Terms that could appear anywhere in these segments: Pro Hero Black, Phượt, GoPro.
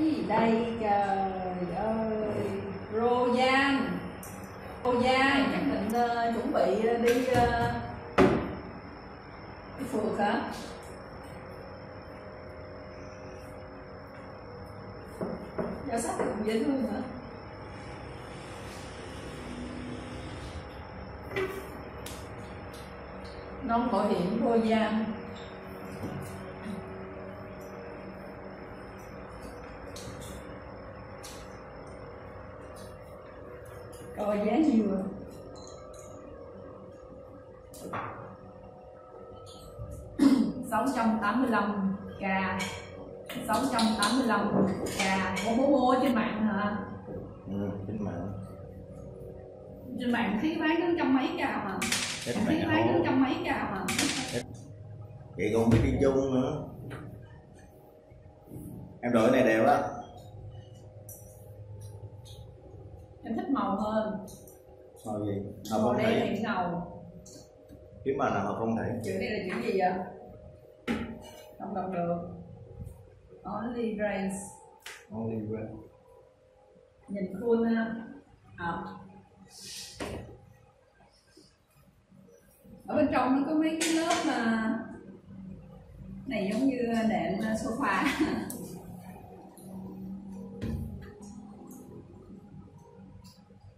gì đây, trời ơi. Rojan, Rojan chắc mình chuẩn bị đi đi phượt hả? Giao sách cũng dính luôn hả? Nón bảo hiểm Rojan. Coi giá nhiều rồi. $685k, 685k. Ủa bố mua trên mạng hả? Ừ, trên mạng. Trên mạng thấy bán đến trăm mấy k hả? Thấy bán đến trăm mấy k hả? Vậy còn phải đi chung nữa. Em đổi này đẹp lắm. Em thích màu hơn. Màu gì? Màu đen thì ngầu. Kiếm màu nào mà không thể. Chữ này là chữ gì vậy? Không đọc được. Only Grace. Only Grace. Nhìn cool ha. Ở bên trong nó có mấy cái lớp mà này giống như đệm sofa.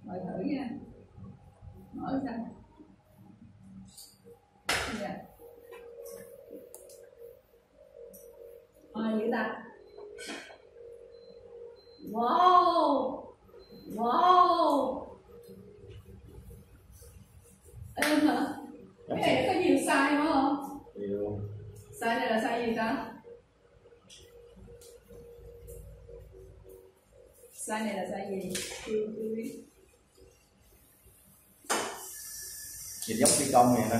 Mở thử nha. Mở ra. Dạ. Ai dữ ta? Wow. Wow. Em hả? Cái này nó có nhiều size quá không? Nhiều. Size này là size gì ta? Size này là size gì? Chưa biết. Nhìn giống phi công vậy nè.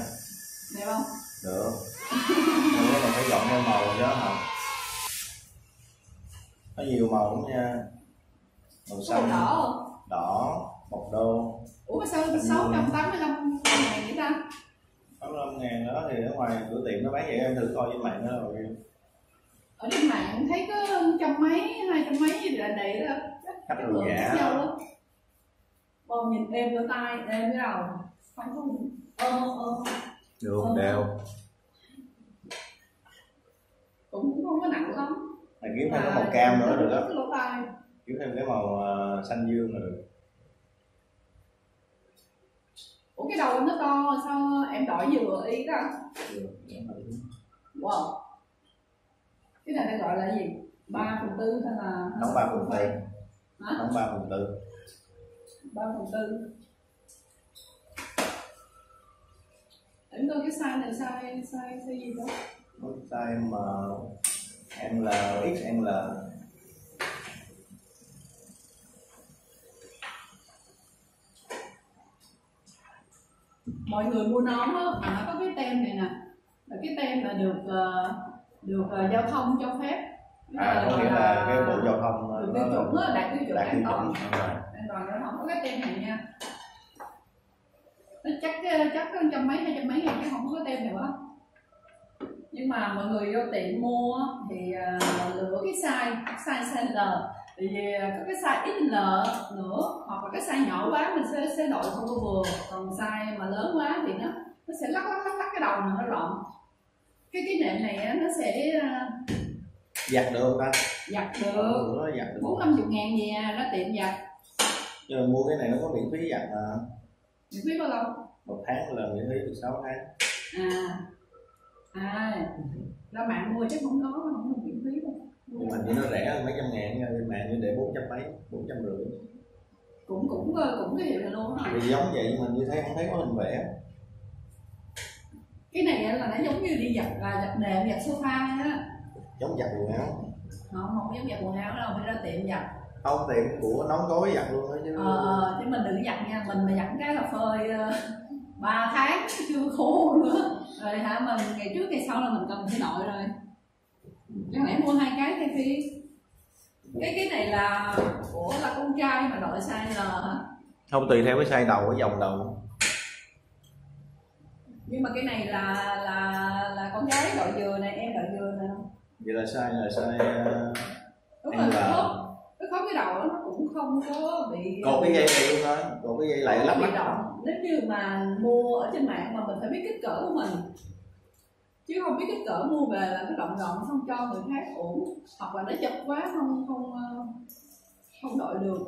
Đẹp không? Được. Nữa là phải dọn theo màu đó hả? Có nhiều màu lắm nha. Màu xanh, đỏ, đỏ, bọc đô. Ủa sao 685 ngàn vậy ta? 85 ngàn đó thì ở ngoài cửa tiệm nó bán vậy, em thử coi trên mạng đó rồi. Ở trên mạng thấy có trăm mấy, 200 mấy gì là đầy đó. Khách đồ giả đó. Bò nhìn em lỗ tai, em cái đầu. Khoảng không? Được, đều. Cũng không có nặng lắm. Mà kiếm thêm cái màu cam nữa được đó. Kiếm thêm cái màu xanh dương là được. Ủa cái đầu nó to sao em đổi vừa ý đó? Wow. Cái này ta gọi là gì? 3/4 hay là? Đóng 3/4. Hả? Đóng 3/4. 3/4. Em coi cái size này size gì đó? Size mà em là XL. Mọi người mua nón á, có cái tem này nè, là cái tem là được giao thông cho phép. Có nghĩa là cái bộ giao thông tiêu chuẩn á, đạt tiêu chuẩn an toàn. An toàn giao thông có cái tem này nha. Nó chắc trăm mấy 200 mấy ngàn chứ không có tem nữa. Nhưng mà mọi người vô tiệm mua thì lựa cái size L, tại vì có cái size XL nữa hoặc là cái size nhỏ quá mình sẽ đội không có vừa, còn size mà lớn quá thì nó sẽ lắc cái đầu mình nó rộng. Cái nệm này nó sẽ giặt được không ta? Giặt được. Nó giặt được 450 ngàn gì à, nó tiệm giặt. Chứ mà mua cái này nó có miễn phí giặt mà. Miễn phí bao lâu? 1 tháng là miễn phí được 6 tháng. Ra mạng mua chắc không có, không được miễn phí đâu. Nhưng mà chỉ nó rẻ hơn mấy trăm ngàn nha, mạng như để 400 mấy, 450. Cũng cái hiệu này luôn hả? Thì giống vậy nhưng mà như thế không thấy có hình vẽ. Cái này là nó giống như đi giặt nệm, giặt sofa á. Giống giặt quần áo. Không giống giặt quần áo đâu, phải ra tiệm giặt. Không, tiệm của nón gói giặt luôn đó chứ. Chứ mình đừng giặt nha, mình mà giặt cái là phơi 3 tháng chưa khô nữa. Rồi hả, mình ngày trước ngày sau là mình cần phải đội rồi. Chẳng lẽ mua 2 cái thay phi? Cái này là của là con trai mà đội size L hả? Không, tùy theo cái size đầu, cái vòng đầu. Nhưng mà cái này là con gái đội vừa này, em đội vừa nè. Vậy là size L. cấu cái đầu nó cũng không có bị cột cái dây này luôn thôi, cột cái dây lại lắp lắp. Nếu như mà mua ở trên mạng mà mình phải biết kích cỡ của mình, chứ không biết kích cỡ mua về là nó rộng rộng xong cho người khác uổng, hoặc là nó chật quá không đội được.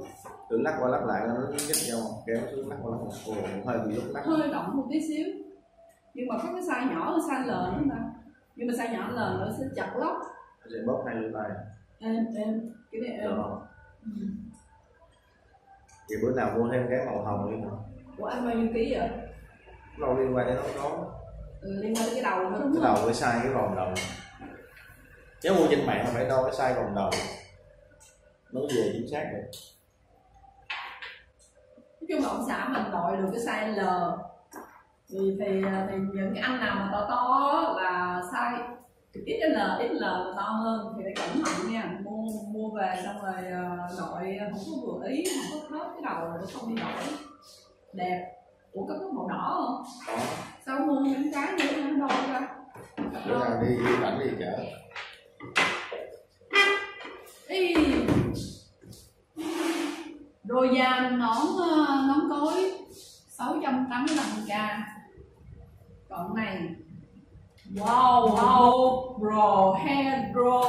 Tự lắc qua lắc lại là nó nhích nhau, kéo xuống lắc qua lắc lại. Ồ, hơi bị lúc lắc. Hơi động một tí xíu. Nhưng mà có cái size nhỏ hơn size L nữa ta. Nhưng mà size nhỏ L nó sẽ chặt lóc. Nó sẽ bóp hai lưng tay. Em, cái này em. Vậy bữa nào mua thêm cái màu hồng đi không? Ủa anh bao nhiêu ký vậy? Nó liên quan đến nó. Ừ, liên quan đến cái đầu nó đúng không? Cái đầu phải size cái vòng đầu. Nếu mua trên mạng phải đo cái size vòng đầu. Nó về chính xác được. Nói chung là ông xã mình đội được cái size L thì những anh nào mà to to là size XL là to hơn thì phải cẩn thận nha. Mua về xong rồi đội không có vừa ý, không có khớp cái đầu nó không đi đổi đẹp. Ủa có màu đỏ không? Đó. Sao mua những cái nữa anh đâu ra? Đứa nào đi đánh đi chở. Ý. Rồi da nón cối 685k. Còn này wow Pro Hero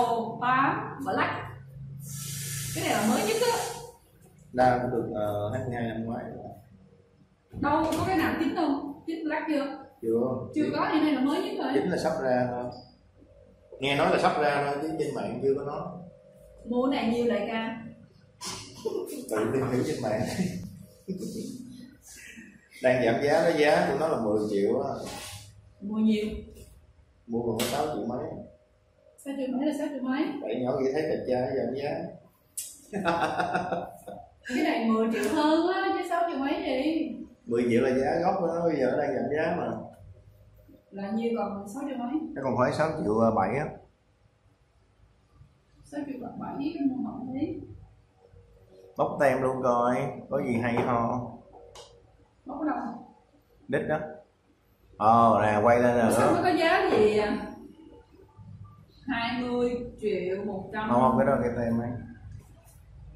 Black. Cái này là mới nhất á. Là cũng được 22 năm ngoái. Đâu có cái nào chính không? Chính Black chưa? Chưa có, thì đây là mới nhất rồi. Chính là sắp ra thôi. Nghe nói là sắp ra thôi chứ trên mạng chưa có nói. Mua này nhiêu lại ca? Tự tìm hiểu trên mạng. Đang giảm giá đó, giá của nó là 10 triệu á. Mua nhiêu? Mua còn có 6 triệu mấy. 6 triệu mấy là 6 triệu mấy? Tại nhỏ kia thấy đẹp trai giảm giá. Cái này 10 triệu hơn á, chứ 6 triệu mấy gì? 10 triệu là giá gốc của nó, bây giờ nó đang giảm giá mà. Là nhiêu còn 6 triệu mấy? Nó còn khoảng 6 triệu 7 á. 6 triệu 7 mua mỏng thế. Bóc tem luôn coi, có gì hay ho. Bóc đâu? Đít đó. Ồ, nè, quay lên rồi. Sao nó có giá gì à? 20 triệu 100. Không, không, cái đó cái tem ấy.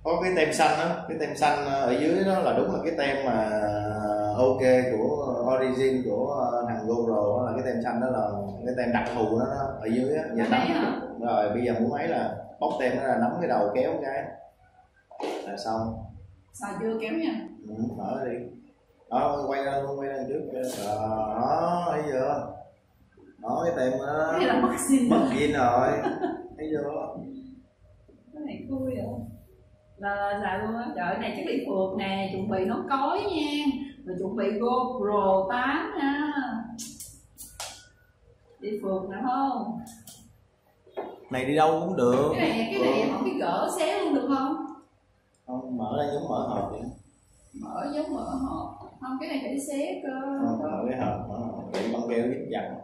Có cái tem xanh đó, cái tem xanh ở dưới đó là đúng là cái tem mà OK của Origin của thằng GoPro, là cái tem xanh đó là cái tem đặc thù đó, ở dưới á. Giờ nắm rồi, bây giờ muốn ấy là bóc tem đó là nắm cái đầu kéo cái là xong. Xài chưa kéo nha. Ừ, mở đi. Đó, quay lên trước. Đó, thấy chưa? Đó, cái tem đó. Cái là mất zin rồi. Thấy chưa? Cái này khui rồi. Là xài luôn á. Trời, cái này chắc bị phượt nè, chuẩn bị nón cối nha. Rồi chuẩn bị GoPro 8 ha. Đi phượt nè không? Này đi đâu cũng được. Cái này em không biết gỡ xé luôn được không? Không, mở ra giống mở hộp vậy. Mở giống mở hộp. Không, cái này phải xé cơ. Không, mở cái hộp, mở hộp. Để băng keo dính dặn.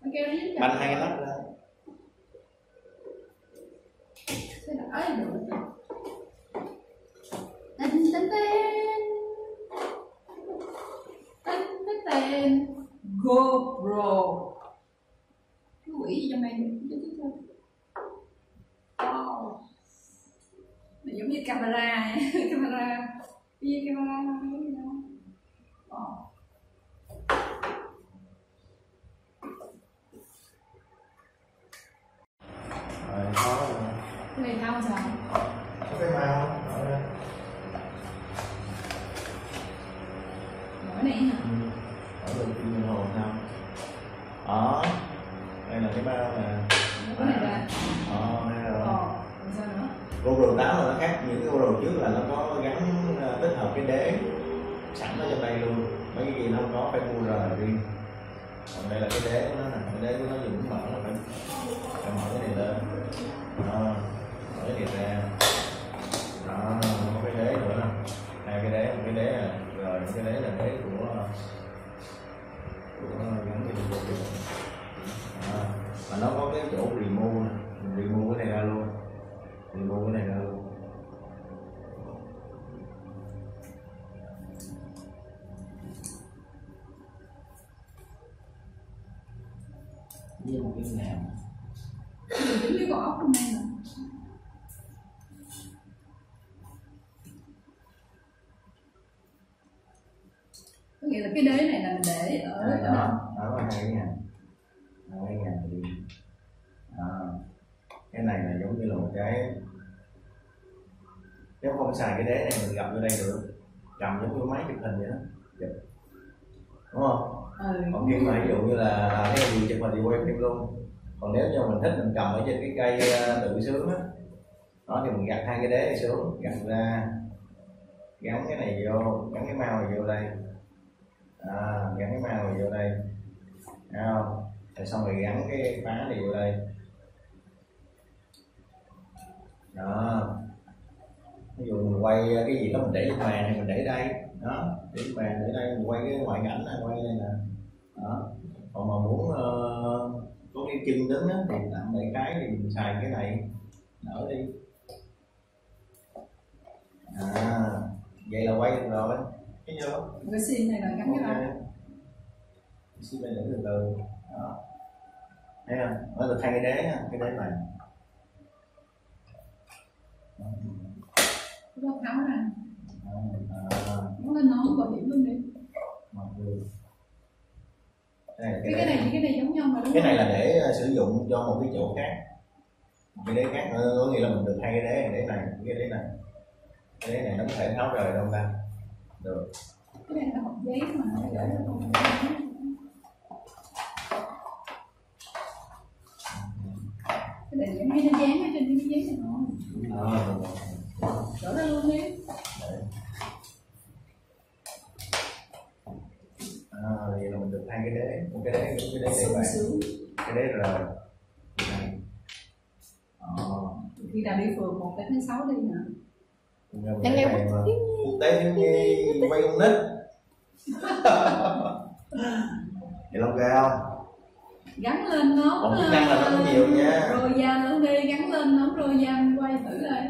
Băng keo dính dặn. Banh hay lắm ra. Cái đỏ được. Tinh tinh tinh. Tinh tinh tinh. GoPro. Cái quỷ gì trong này chứ. Wow. Giống như camera, camera, như camera gì đó. Cái này thao sao? Có cái màu. Mở này hả? Mở được kim đồng hồ sao? Đó, đây là cái bao nè. Cái này là. GoPro 8 là nó khác những cái GoPro trước là nó có gắn tích hợp cái đế sẵn ở trong đây luôn. Mấy cái gì nó không có phải mua rời riêng. Còn đây là cái đế của nó nè, cái đế của nó cũng mở là phải mở cái này lên. Đó, mở cái này ra. Đó, có cái đế nữa nè. Hai cái đế, một cái đế nè, rồi cái đế là đế của gắn cái GoPro. Đó, mà nó có cái chỗ remove nè, remove cái này ra luôn. Thì mua cái này ra luôn. Như một cái nào. Giống như con ốc trong đây nè. Có nghĩa là cái đế này là mình để ở đó, đó có 2.000 2.000 đi. Cái này là giống như là một cái, nếu không xài cái đế này mình gặp vô đây được, cầm giống như máy chụp hình vậy đó, đúng không? Còn nhưng mà ví dụ như là cái gì chụp hình thì quay phim luôn. Còn nếu như mình thích mình cầm ở trên cái cây tự sướng á, đó thì mình gặt hai cái đế này xuống, gặt ra, gắn cái này vô, gắn cái màu này vô đây, gắn cái màu này vô đây, thấy không? Rồi xong rồi gắn cái phá này vô đây, đó. Ví dụ mình quay cái gì đó mình để trên bàn thì mình để đây, đó, để trên bàn để đây, mình quay cái ngoại cảnh này, quay đây nè, đó. Còn mà muốn có cái chân đứng á thì tạm để cái thì mình xài cái này. Đỡ đi. Vậy là quay được rồi. Cái gì đó? Cái sim này là gắn cái này. Cái sim này đỡ từ từ. Đó. Thấy không? Nó được hai cái đế ha, cái đế này. Nó tháo ra. Nó lên nón vào điểm luôn đi. Cái này giống nhau mà đúng không? Cái này là để sử dụng cho một cái chỗ khác. Cái đế khác có nghĩa là mình được hai cái đế này, cái đế này nó có thể tháo rời đâu ta được. Cái này là hộp giấy mà nó để nó không cái này mấy nó dán ở trên cái giấy này không? Đổ ra luôn đi. Vậy là mình được hai cái đế, một cái đế đúng cái đế để vậy, cái đế rồi. Khi nào đi phường 1/6 đi hả? Em leo quốc tế thiếu nhi quay con nít. Vậy lông cao. Gắn lên nón. Còn chức năng là nó nhiều nha. Rồi da nữa đi, gắn lên nón rồi da mình quay thử đây.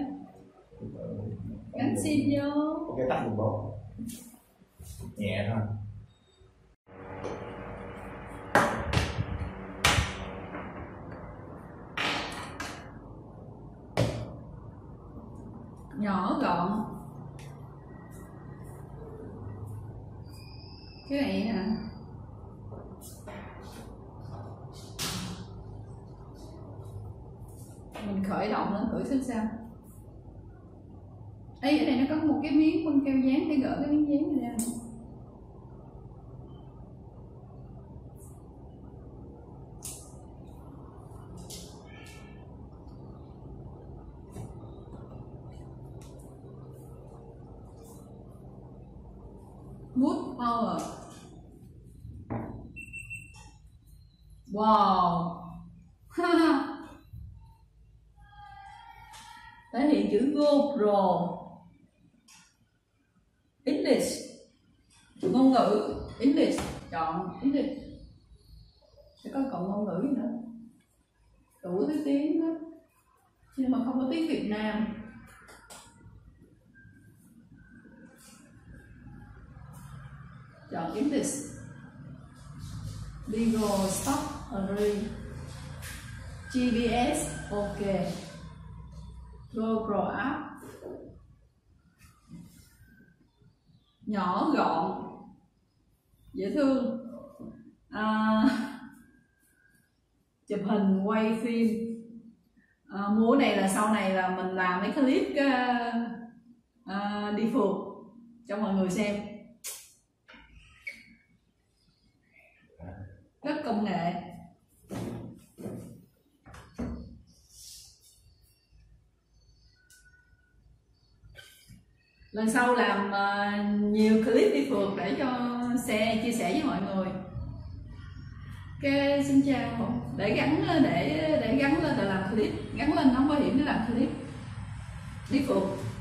Gắn sim vô. Ok tắt được bộ. Nhẹ thôi. Nhỏ gọn. Cái này hả? Mình khởi động lên thử xem sao. Ê, ở đây nó có một cái miếng băng keo dán để gỡ cái miếng dán này ra. Wood power. Wow. Thể hiện chữ GoPro English. Ngôn ngữ English. Chọn English. Sẽ có cộng ngôn ngữ nữa. Đủ thứ tiếng đó. Nhưng mà không có tiếng Việt Nam. Chọn English. Legal Stop Agree. GPS OK. GoPro App. Nhỏ gọn dễ thương. Chụp hình quay phim. Múa này là sau này là mình làm mấy clip đi phượt cho mọi người xem. Các công nghệ. Lần sau làm nhiều clip đi phượt để cho chia sẻ với mọi người. Ok, xin chào. Để gắn lên để làm clip, gắn lên nón bảo hiểm để làm clip đi phượt.